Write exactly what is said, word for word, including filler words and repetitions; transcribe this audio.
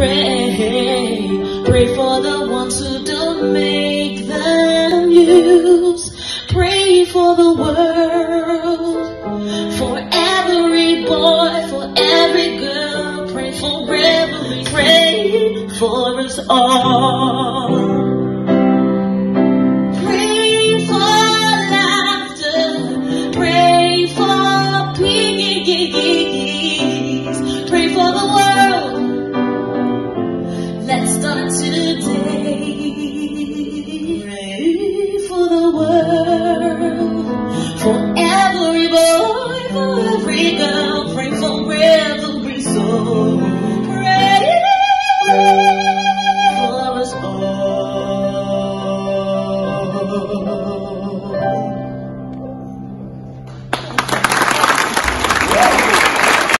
pray. Pray for the ones who don't make the news. Pray for the world, for every boy, for every girl. Pray for every, pray for us all.